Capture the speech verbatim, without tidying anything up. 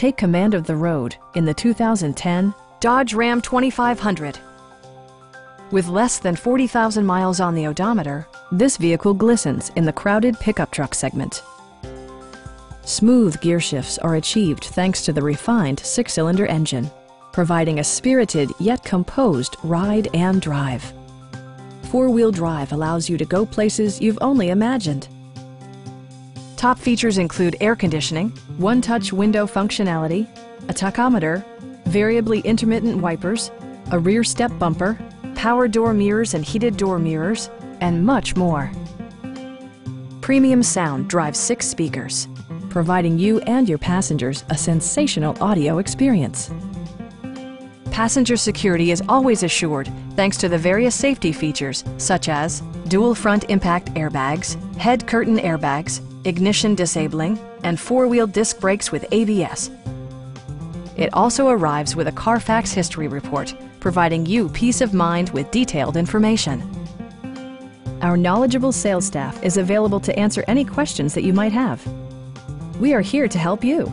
Take command of the road in the two thousand ten Dodge Ram twenty-five hundred. With less than forty thousand miles on the odometer, this vehicle glistens in the crowded pickup truck segment. Smooth gear shifts are achieved thanks to the refined six-cylinder engine, providing a spirited yet composed ride and drive. Four-wheel drive allows you to go places you've only imagined. Top features include air conditioning, one-touch window functionality, a tachometer, variably intermittent wipers, a rear step bumper, power door mirrors and heated door mirrors, and much more. Premium sound drives six speakers, providing you and your passengers a sensational audio experience. Passenger security is always assured thanks to the various safety features such as dual front impact airbags, head curtain airbags, ignition disabling, and four-wheel disc brakes with A B S. It also arrives with a Carfax history report, providing you peace of mind with detailed information. Our knowledgeable sales staff is available to answer any questions that you might have. We are here to help you.